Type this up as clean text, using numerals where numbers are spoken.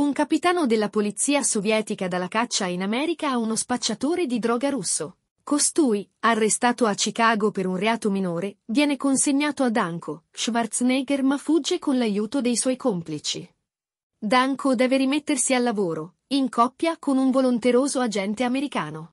Un capitano della polizia sovietica dà la caccia in America a uno spacciatore di droga russo. Costui, arrestato a Chicago per un reato minore, viene consegnato a Danko, Schwarzenegger, ma fugge con l'aiuto dei suoi complici. Danko deve rimettersi al lavoro, in coppia con un volenteroso agente americano.